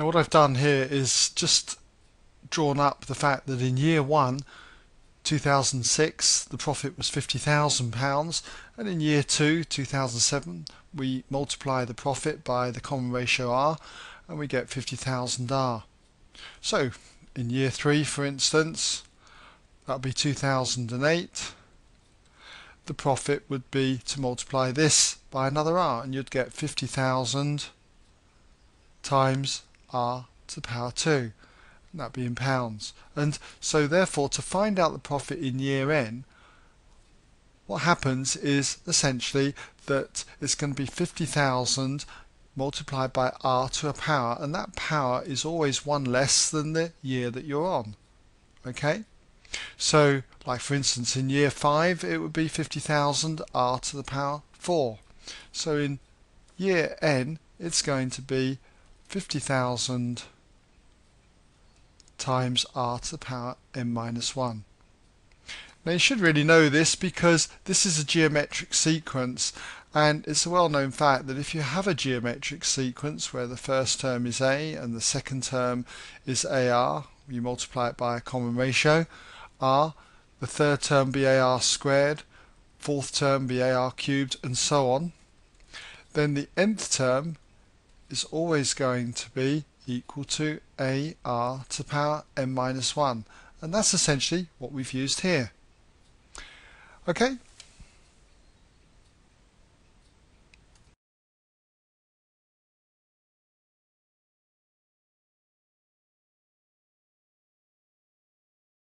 Now what I've done here is just drawn up the fact that in year 1, 2006, the profit was £50,000, and in year 2, 2007, we multiply the profit by the common ratio R and we get 50,000 R. So in year 3, for instance, that would be 2008. The profit would be to multiply this by another R and you'd get 50,000 times R to the power 2. That'd be in pounds. And so therefore, to find out the profit in year N, what happens is essentially that it's going to be 50,000 multiplied by R to a power, and that power is always one less than the year that you're on. Okay? So like for instance in year 5 it would be 50,000 R to the power 4. So in year N it's going to be 50,000 times R to the power n minus 1. Now you should really know this because this is a geometric sequence, and it's a well-known fact that if you have a geometric sequence where the first term is A and the second term is AR, you multiply it by a common ratio R, the third term be AR squared, fourth term be AR cubed, and so on, then the nth term is always going to be equal to AR to the power n minus 1, and that's essentially what we've used here. Okay.